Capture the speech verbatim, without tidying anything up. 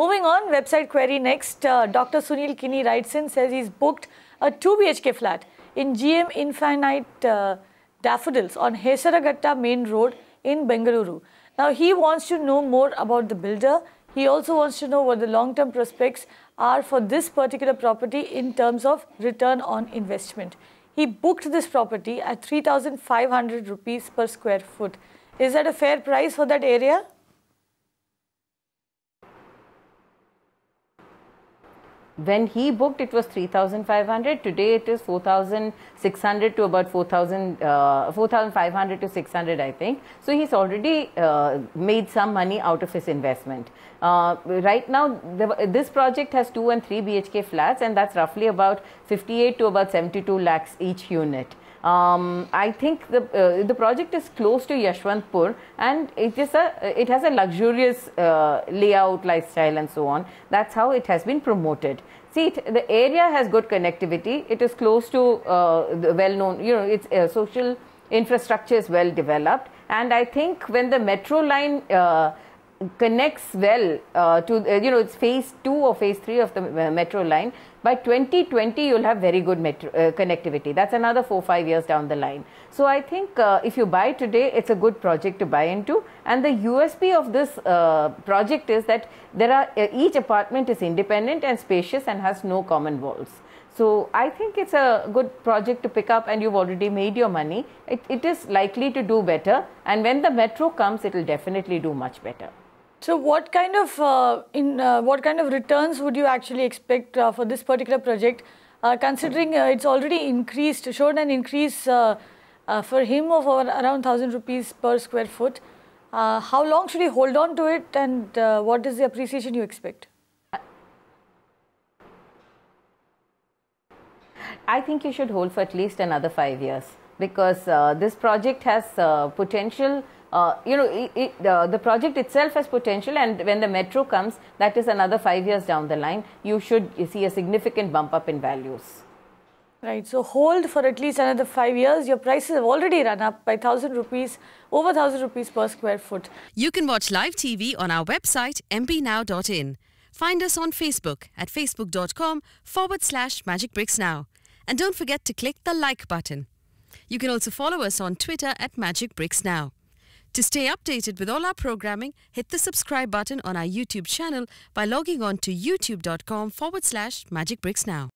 Moving on, website query next. Uh, Doctor Sunil Kini writes in, says he's booked a two B H K flat in G M Infinite uh, Daffodils on Hesaraghatta main road in Bengaluru. Now, he wants to know more about the builder. He also wants to know what the long-term prospects are for this particular property in terms of return on investment. He booked this property at three thousand five hundred rupees per square foot. Is that a fair price for that area? When he booked, it was three thousand five hundred. Today, it is four thousand six hundred to about four thousand, uh, four thousand five hundred to six hundred, I think. So he's already uh, made some money out of his investment. Uh, right now, the, this project has two and three B H K flats, and that's roughly about fifty-eight to about seventy-two lakhs each unit. Um, I think the uh, the project is close to Yashwanthpur, and it is a it has a luxurious uh, layout, lifestyle, and so on. That's how it has been promoted. See, it, the area has good connectivity. It is close to uh, the well-known, you know, its uh, social infrastructure is well developed, and I think when the metro line uh, connects well uh, to uh, you know, it's phase two or phase three of the uh, metro line. By twenty twenty, you'll have very good metro, uh, connectivity. That's another four five years down the line. So I think uh, if you buy today, it's a good project to buy into. And the U S P of this uh, project is that there are uh, each apartment is independent and spacious and has no common walls. So I think it's a good project to pick up, and you've already made your money. It, it is likely to do better, and when the metro comes, it will definitely do much better. So what kind of uh, in uh, what kind of returns would you actually expect uh, for this particular project, uh, considering uh, it's already increased, shown an increase uh, uh, for him of around one thousand rupees per square foot. Uh, how long should he hold on to it, and uh, what is the appreciation you expect? I think you should hold for at least another five years because uh, this project has uh, potential. Uh, you know, it, it, uh, the project itself has potential, and when the metro comes, that is another five years down the line, you should see a significant bump up in values. Right, so hold for at least another five years. Your prices have already run up by one thousand rupees, over one thousand rupees per square foot. You can watch live T V on our website, m b now dot in. Find us on Facebook at facebook.com forward slash magicbricksnow. And don't forget to click the like button. You can also follow us on Twitter at magicbricksnow. To stay updated with all our programming, hit the subscribe button on our YouTube channel by logging on to youtube.com forward slash magicbricksnow.